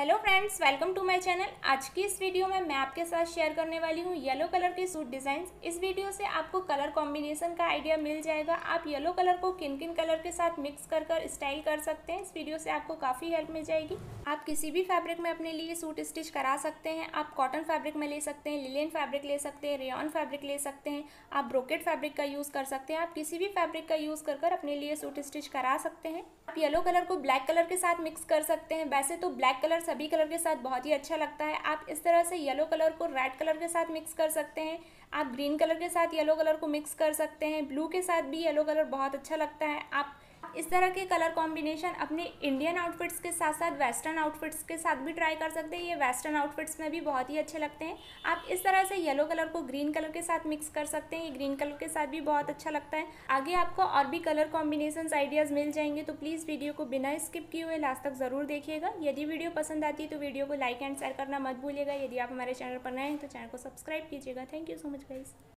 Hello friends, welcome to my channel. आज की इस वीडियो में मैं आपके साथ शेयर करने वाली हूँ येलो कलर के सूट डिज़ाइंस। इस वीडियो से आपको कलर कॉम्बिनेशन का आइडिया मिल जाएगा। आप येलो कलर को किन किन कलर के साथ मिक्स कर कर स्टाइल कर सकते हैं। इस वीडियो से आपको काफ़ी हेल्प मिल जाएगी। आप किसी भी फैब्रिक में अपने लिए सूट स्टिच करा सकते हैं। आप कॉटन फैब्रिक में ले सकते हैं, लिनेन फैब्रिक ले सकते हैं, रेयॉन फैब्रिक ले सकते हैं, आप ब्रोकेट फैब्रिक का यूज़ कर सकते हैं। आप किसी भी फैब्रिक का यूज़ कर कर अपने लिए सूट स्टिच करा सकते हैं। आप येलो कलर को ब्लैक कलर के साथ मिक्स कर सकते हैं। वैसे तो ब्लैक कलर सभी कलर के साथ बहुत ही अच्छा लगता है। आप इस तरह से येलो कलर को रेड कलर के साथ मिक्स कर सकते हैं। आप ग्रीन कलर के साथ येलो कलर को मिक्स कर सकते हैं। ब्लू के साथ भी येलो कलर बहुत अच्छा लगता है। आप इस तरह के कलर कॉम्बिनेशन अपने इंडियन आउटफिट्स के साथ साथ वेस्टर्न आउटफिट्स के साथ भी ट्राई कर सकते हैं। ये वेस्टर्न आउटफिट्स में भी बहुत ही अच्छे लगते हैं। आप इस तरह से येलो कलर को ग्रीन कलर के साथ मिक्स कर सकते हैं। ये ग्रीन कलर के साथ भी बहुत अच्छा लगता है। आगे आपको और भी कलर कॉम्बिनेशन आइडियाज़ मिल जाएंगे, तो प्लीज़ वीडियो को बिना स्किप किए हुए लास्ट तक ज़रूर देखिएगा। यदि वीडियो पसंद आती है तो वीडियो को लाइक एंड शेयर करना मत भूलिएगा। यदि आप हमारे चैनल पर नए हैं तो चैनल को सब्सक्राइब कीजिएगा। Thank you so much guys.